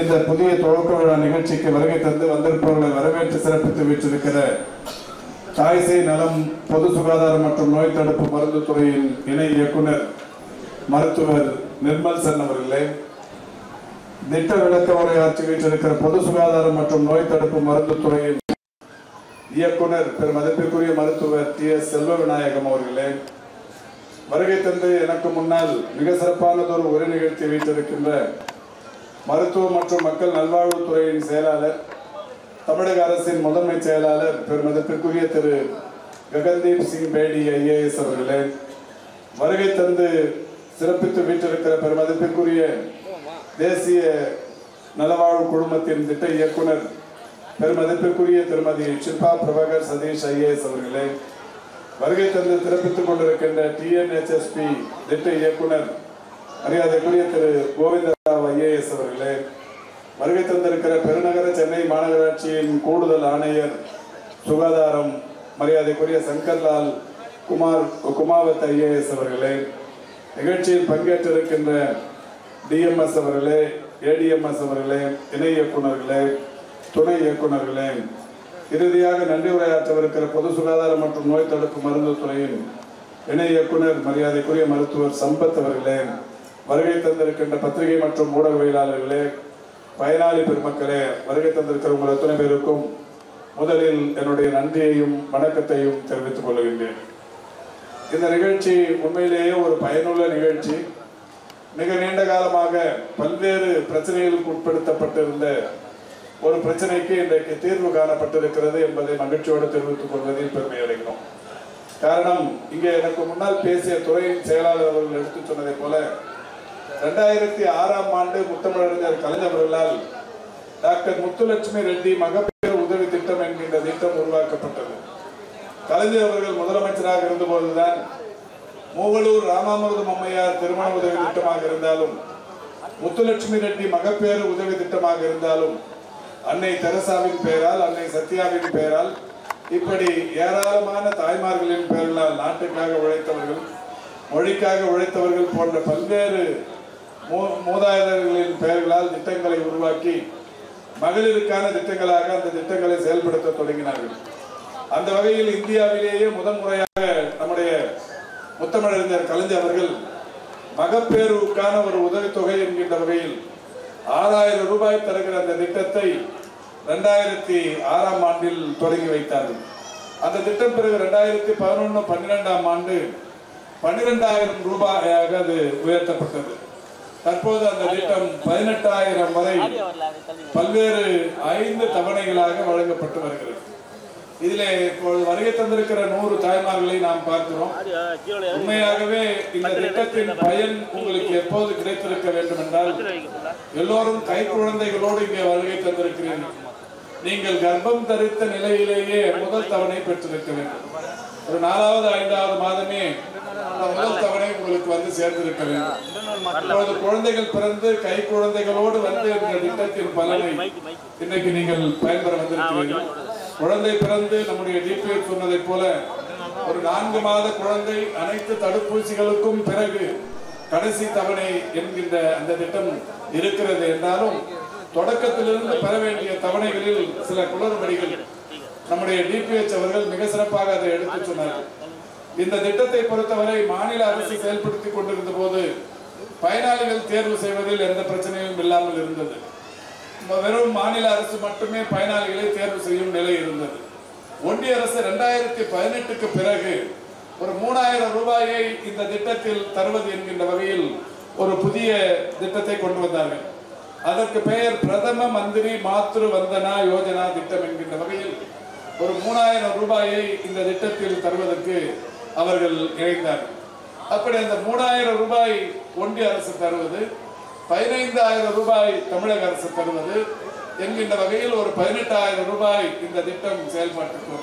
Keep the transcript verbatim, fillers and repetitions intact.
இந்த புதிய துவக்க விழா நிகழ்ச்சிக்கு வருகை தந்து வந்திருப்பவர்களை வரவேற்று சிறப்பித்து வீற்றிருக்கிற தாய்சை நலம் பொது சுகாதாரம் மற்றும் நோய் தடுப்பு மருந்து துறையின் இணை இயக்குனர் மருத்துவர் நிர்மல் சன் அவர்களே, திட்ட விளக்க உரையாற்றிவிட்டிருக்கிற பொது சுகாதாரம் மற்றும் நோய் தடுப்பு மருந்து துறையின் இயக்குனர் பெரும் மதிப்பிற்குரிய மருத்துவர் டி எஸ் செல்வ விநாயகம் அவர்களே, வருகை தந்து எனக்கு முன்னால் மிக சிறப்பானதொரு உரை நிகழ்த்தி வீற்றிருக்கின்ற மருத்துவ மற்றும் மக்கள் நல்வாழ்வுத்துறையின் செயலாளர் தமிழக அரசின் முதன்மை செயலாளர் பெருமதிப்பிற்குரிய திரு ககன்தீப் சிங் பேடி ஐஏஎஸ் அவர்களே, வருகை தந்து சிறப்பித்து வீற்றிருக்கிற பெருமதிப்பிற்குரிய தேசிய நலவாழ்வு குழுமத்தின் திட்ட இயக்குனர் பெருமதிப்பிற்குரிய திருமதி சில்பா பிரபாகர் சதீஷ் ஐஏஎஸ் அவர்களே, வருகை தந்து சிறப்பித்துக் கொண்டிருக்கின்ற டிஎன்ஹெச்எஸ்பி திட்ட இயக்குனர் மரியாதைக்குரிய திரு கோவிந்தராவ் ஐஏஎஸ் அவர்களே, வருகை தந்திருக்கிற பெருநகர சென்னை மாநகராட்சியின் கூடுதல் ஆணையர் சுகாதாரம் மரியாதைக்குரிய சங்கர்லால் குமார் குமாவத் ஐஏஎஸ் அவர்களே, நிகழ்ச்சியில் பங்கேற்றிருக்கின்ற டிஎம்எஸ் அவர்களே, ஏடிஎம்எஸ் அவர்களே, இணை இயக்குநர்களே, துணை இயக்குநர்களே, இறுதியாக நன்றி உரையாற்றவிருக்கிற பொது சுகாதாரம் மற்றும் நோய் தடுப்பு மருந்து துறையின் இணை இயக்குனர் மரியாதைக்குரிய மருத்துவர் சம்பத் அவர்களே, வருகை தந்திருக்கின்ற பத்திரிகை மற்றும் ஊடகவியலாளர்களே, பயனாளி பெருமக்களே, வருகை தந்திருக்கிற உங்கள் அத்தனை பேருக்கும் முதலில் என்னுடைய நன்றியையும் வணக்கத்தையும் தெரிவித்துக் கொள்கின்றேன். இந்த நிகழ்ச்சி உண்மையிலேயே ஒரு பயனுள்ள நிகழ்ச்சி. மிக நீண்ட காலமாக பல்வேறு பிரச்சனைகளுக்கு உட்படுத்தப்பட்டிருந்த ஒரு பிரச்சனைக்கு இன்றைக்கு தீர்வு காணப்பட்டிருக்கிறது என்பதை மகிழ்ச்சியோடு தெரிவித்துக் கொள்வதில் பெருமை அடைகிறோம். காரணம், இங்கே எனக்கு முன்னால் பேசிய துறையின் செயலாளர் அவர்கள் எடுத்துச் சொன்னதை போல ரெண்டாயிரத்தி ஆறாம் ஆண்டு முத்தமிழறிஞர் கலைஞர்களால் டாக்டர் முத்துலட்சுமி ரெட்டி மகப்பேறு உதவி திட்டம் என்கின்ற திட்டம் உருவாக்கப்பட்டது. கலைஞர் அவர்கள் முதலமைச்சராக இருந்தபோதுதான் மூவலூர் ராமாமிர்தம் அம்மையார் திருமண உதவி திட்டமாக இருந்தாலும் முத்துலட்சுமி ரெட்டி மகப்பேறு உதவி திட்டமாக இருந்தாலும் அன்னை தெரசாவின் பெயரால், அன்னை சத்யாவின் பெயரால், இப்படி ஏராளமான தாய்மார்களின் பெயரால் நாட்டுக்காக உழைத்தவர்கள், மொழிக்காக உழைத்தவர்கள் போன்ற பல்வேறு மூதாதையர்களின் பெயர்களால் திட்டங்களை உருவாக்கி மகளிருக்கான திட்டங்களாக அந்த திட்டங்களை செயல்படுத்த தொடங்கினார்கள். அந்த வகையில் இந்தியாவிலேயே முதன் முறையாக நம்முடைய முத்தமிழறிஞர் கலைஞர் அவர்கள் மகப்பேறுக்கான ஒரு உதவித்தொகை என்கின்ற வகையில் ஆறாயிரம் ரூபாய் தருகிற அந்த திட்டத்தை ரெண்டாயிரத்தி ஆறாம் ஆண்டில் தொடங்கி வைத்தார்கள். அந்த திட்டம் பிறகு ரெண்டாயிரத்தி பதினொன்று பன்னிரெண்டாம் ஆண்டு பன்னிரெண்டாயிரம் ரூபாயாக அது உயர்த்தப்பட்டது. தற்போது அந்த திட்டம் பதினெட்டாயிரம் வரை பல்வேறு ஐந்து தவணைகளாக வழங்கப்பட்டு வருகிறது. இதில் இப்போது வருகை தந்திருக்கிற நூறு தாய்மார்களை நாம் பார்க்கிறோம். உண்மையாகவே இந்த திட்டத்தின் பயன் உங்களுக்கு எப்போது கிடைத்திருக்க வேண்டும் என்றால், எல்லோரும் கை குழந்தைகளோடு இங்கே வருகை தந்திருக்கிறீர்கள். நீங்கள் கர்ப்பம் தரித்த நிலையிலேயே முதல் தவணை பெற்றிருக்க வேண்டும். ஒரு நாலாவது ஐந்தாவது மாதமே முதல் தவணை உங்களுக்கு வந்து சேர்ந்திருக்க வேண்டும். குழந்தைகள் பிறந்து கை குழந்தைகளோடு வந்து இந்த திட்டத்தின் பலனை இன்னைக்கு நீங்கள் பயன்பெற வந்திருக்கிறீர்கள். குழந்தை பிறந்து நம்முடைய டிபிஎஃப் சொன்னதை போல ஒரு நான்கு மாத குழந்தை அனைத்து தடுப்பூசிகளுக்கும் பிறகு கடைசி தவணை என்கின்ற அந்த திட்டம் இருக்கிறது. என்றாலும் தொடக்கத்திலிருந்து பெற வேண்டிய தவணைகளில் சில குளறுபடிகள் நம்முடைய டிபிஎச் அவர்கள் மிக சிறப்பாக அதை எடுத்து சொன்னார்கள். இந்த திட்டத்தை பொறுத்தவரை மாநில அரசு செயல்படுத்தி கொண்டிருந்த போது பயனாளிகள் தேர்வு செய்வதில் எந்த பிரச்சனையும் இல்லாமல் இருந்தது. வெறும் மாநில அரசு மட்டுமே பயனாளிகளை தேர்வு செய்யும் நிலை இருந்தது. ஒன்றிய அரசு ரெண்டாயிரத்தி பதினெட்டுக்கு பிறகு ஒரு மூணாயிரம் ரூபாயை இந்த திட்டத்தில் தருவது என்கின்ற வகையில் ஒரு புதிய திட்டத்தை கொண்டு வந்தார்கள். அதற்கு பெயர் பிரதம மந்திரி மாத்ரு வந்தனா யோஜனா திட்டம் என்கின்ற வகையில் ஒரு மூணாயிரம் ரூபாயை இந்த திட்டத்தில் தருவதற்கு அவர்கள் இணைந்தார்கள். அப்படி அந்த மூணாயிரம் ரூபாய் ஒன்றிய அரசு தருவது, பதினைந்தாயிரம் ரூபாய் தமிழக அரசு தருவது என்கின்ற வகையில் ஒரு பதினெட்டாயிரம் ரூபாய் இந்த திட்டம் செயல்பாட்டுக்கு